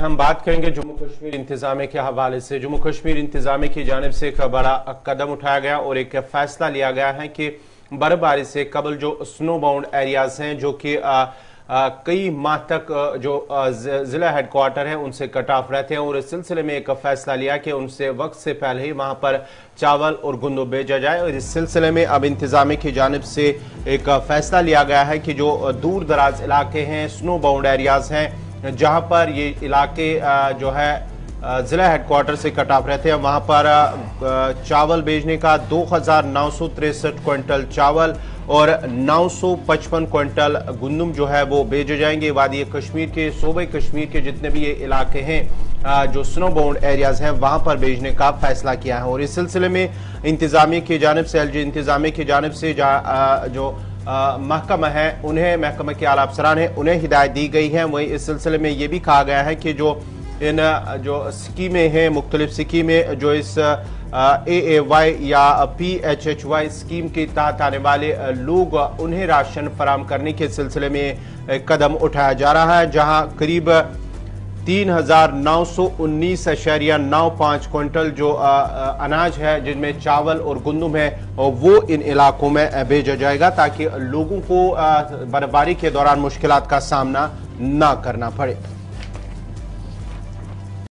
हम बात करेंगे जम्मू कश्मीर इंतजामे के हवाले से। जम्मू कश्मीर इंतजामे की जानिब से एक बड़ा कदम उठाया गया और एक फैसला लिया गया है कि बर्फबारी से कबल जो स्नो बाउंड एरियाज हैं जो कि कई माह तक जो जिला हेडक्वार्टर हैं उनसे कट ऑफ रहते हैं और इस सिलसिले में एक फैसला लिया कि उनसे वक्त से पहले ही वहां पर चावल और गुंदो भेजा जाए। और इस सिलसिले में अब इंतजामे की जानिब से एक फैसला लिया गया है कि जो दूर दराज इलाके हैं, स्नो बाउंड एरियाज हैं, जहां पर ये इलाके जो है ज़िला हेडक्वार्टर से कट ऑफ रहते हैं, वहां पर चावल भेजने का 2,963 क्विंटल चावल और 955 क्विंटल गंदम जो है वो भेजे जाएंगे। वादी कश्मीर के, सूबे कश्मीर के जितने भी ये इलाके हैं जो स्नो बाउंड एरियाज़ हैं वहाँ पर भेजने का फैसला किया है। और इस सिलसिले में इंतजामिया की जानिब से, एलजी इंतजामिया की जानिब से जो महकमा है उन्हें, महकमा के आला अफसरान हैं उन्हें हिदायत दी गई है। वहीं इस सिलसिले में ये भी कहा गया है कि जो इन जो स्कीमें हैं, मुख्तलिफ स्कीमें जो इस AAY या PHHY स्कीम के तहत आने वाले लोग, उन्हें राशन फराहम करने के सिलसिले में कदम उठाया जा रहा है, जहां करीब 3,919.95 क्विंटल जो अनाज है जिनमें चावल और गंदम है वो इन इलाकों में भेजा जाएगा ताकि लोगों को बर्फबारी के दौरान मुश्किलात का सामना ना करना पड़े।